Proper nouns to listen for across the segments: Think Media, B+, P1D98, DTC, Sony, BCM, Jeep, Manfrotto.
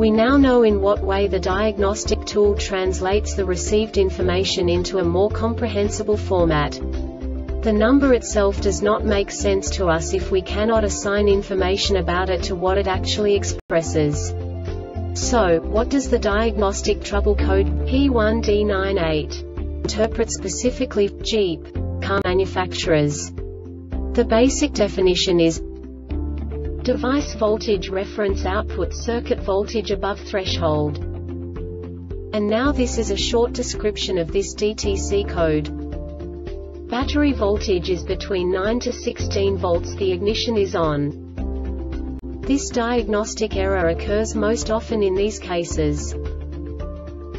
We now know in what way the diagnostic tool translates the received information into a more comprehensible format. The number itself does not make sense to us if we cannot assign information about it to what it actually expresses. So, what does the diagnostic trouble code P1D98 interpret specifically for Jeep car manufacturers? The basic definition is device voltage reference output circuit voltage above threshold. And now this is a short description of this DTC code. Battery voltage is between 9 to 16 volts. The ignition is on. This diagnostic error occurs most often in these cases.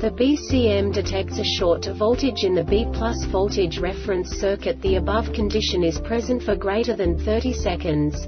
The BCM detects a short to voltage in the B+ voltage reference circuit. The above condition is present for greater than 30 seconds.